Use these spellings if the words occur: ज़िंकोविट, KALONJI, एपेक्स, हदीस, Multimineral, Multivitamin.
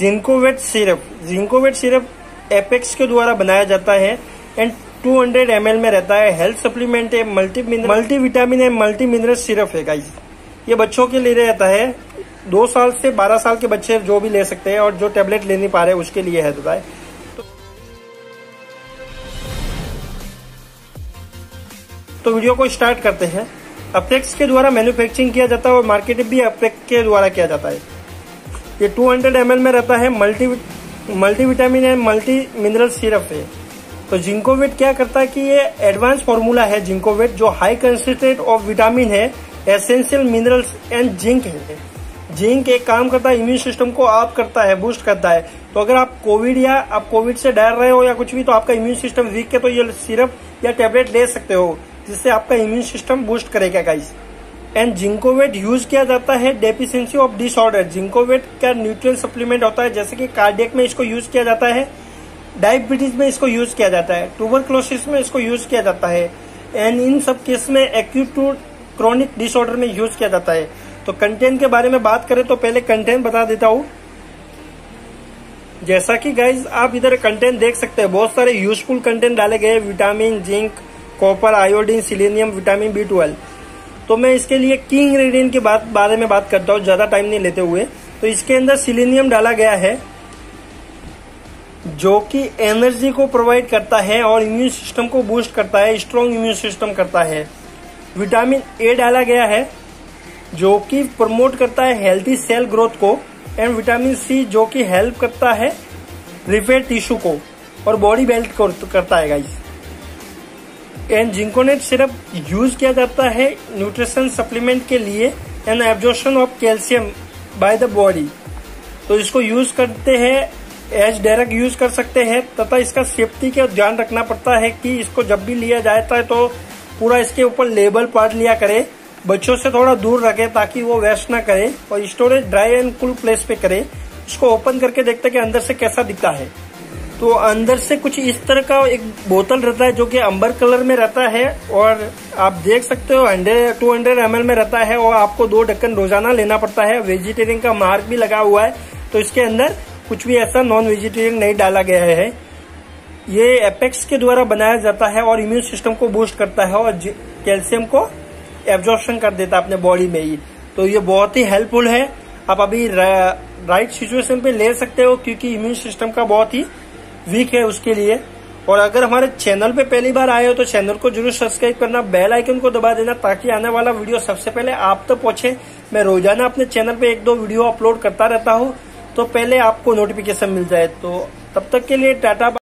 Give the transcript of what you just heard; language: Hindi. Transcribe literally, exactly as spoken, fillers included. ज़िंकोविट syrup ज़िंकोविट syrup एपेक्स के द्वारा बनाया जाता है एंड दो सौ एम एल में रहता है। हेल्थ सप्लीमेंट है, मल्टी मल्टी विटामिन है, मल्टी मिनरल सिरप है गाइस। ये बच्चों के लिए रहता है, दो साल से बारह साल के बच्चे जो भी ले सकते हैं और जो टेबलेट ले नहीं पा रहे उसके लिए है रहता है। तो वीडियो को स्टार्ट करते हैं। एपेक्स के द्वारा मैन्युफैक्चरिंग किया जाता है और मार्केट भी एपेक्स के द्वारा किया जाता है। ये दो सौ एम एल में रहता है, मल्टी मल्टी विटामिन है, मल्टी मिनरल सिरप है। तो ज़िंकोविट क्या करता है कि ये एडवांस फॉर्मूला है ज़िंकोविट, जो हाई कंसंट्रेट ऑफ विटामिन है, एसेंशियल मिनरल्स एंड जिंक है। जिंक एक काम करता है, इम्यून सिस्टम को आप करता है, बूस्ट करता है। तो अगर आप कोविड या आप कोविड से डर रहे हो या कुछ भी, तो आपका इम्यून सिस्टम वीक है, तो ये सिरप या टेबलेट ले सकते हो, जिससे आपका इम्यून सिस्टम बूस्ट करेगा गाइस। एंड ज़िंकोविट यूज किया जाता है डेफिशिएंसी ऑफ डिसऑर्डर। ज़िंकोविट का न्यूट्रिएंट सप्लीमेंट होता है, जैसे कि कार्डियक में इसको यूज किया जाता है, डायबिटीज में इसको यूज किया जाता है, ट्यूबरक्लोसिस में इसको यूज किया जाता है एंड इन सब केस में एक्यूट टू क्रॉनिक डिसऑर्डर में यूज किया जाता है। तो कंटेंट के बारे में बात करें तो पहले कंटेंट बता देता हूँ। जैसा कि गाइज आप इधर कंटेंट देख सकते हैं, बहुत सारे यूजफुल कंटेंट डाले गए, vitamin, zinc, copper, iodine, selenium, vitamin B twelve. तो मैं इसके लिए की इंग्रेडिएंट के बात बारे में बात करता हूँ, ज्यादा टाइम नहीं लेते हुए। तो इसके अंदर सिलेनियम डाला गया है, जो कि एनर्जी को प्रोवाइड करता है और इम्यून सिस्टम को बूस्ट करता है, स्ट्रॉन्ग इम्यून सिस्टम करता है। विटामिन ए डाला गया है, जो कि प्रमोट करता है हेल्थी सेल ग्रोथ को, एंड विटामिन सी, जो कि हेल्प करता है रिपेयर टिश्यू को और बॉडी बिल्ड करता है guys. And ज़िंकोविट syrup use किया जाता है न्यूट्रिशन सप्लीमेंट के लिए and absorption of calcium by the body. तो इसको यूज करते हैं, एज डायरेक्ट यूज कर सकते हैं, तथा इसका सेफ्टी का ध्यान रखना पड़ता है कि इसको जब भी लिया जाता है तो पूरा इसके ऊपर लेबल पार्ट लिया करे, बच्चों से थोड़ा दूर रखे ताकि वो वेस्ट ना करे, और storage dry and cool place पे करे। इसको ओपन करके देखते कि अंदर से कैसा दिखता है। तो अंदर से कुछ इस तरह का एक बोतल रहता है, जो कि अंबर कलर में रहता है और आप देख सकते हो hundred to hundred M L में रहता है और आपको दो ढक्कन रोजाना लेना पड़ता है। वेजिटेरियन का मार्क भी लगा हुआ है, तो इसके अंदर कुछ भी ऐसा नॉन वेजिटेरियन नहीं डाला गया है। ये एपेक्स के द्वारा बनाया जाता है और इम्यून सिस्टम को बूस्ट करता है और कैल्शियम को एब्जॉर्प्शन कर देता है अपने बॉडी में ही। तो ये बहुत ही हेल्पफुल है, आप अभी राइट सिचुएशन पे ले सकते हो, क्योंकि इम्यून सिस्टम का बहुत ही वीक है उसके लिए। और अगर हमारे चैनल पे पहली बार आए हो तो चैनल को जरूर सब्सक्राइब करना, बेल आइकन को दबा देना, ताकि आने वाला वीडियो सबसे पहले आप तक तो पहुंचे। मैं रोजाना अपने चैनल पे एक दो वीडियो अपलोड करता रहता हूं, तो पहले आपको नोटिफिकेशन मिल जाए। तो तब तक के लिए टाटा।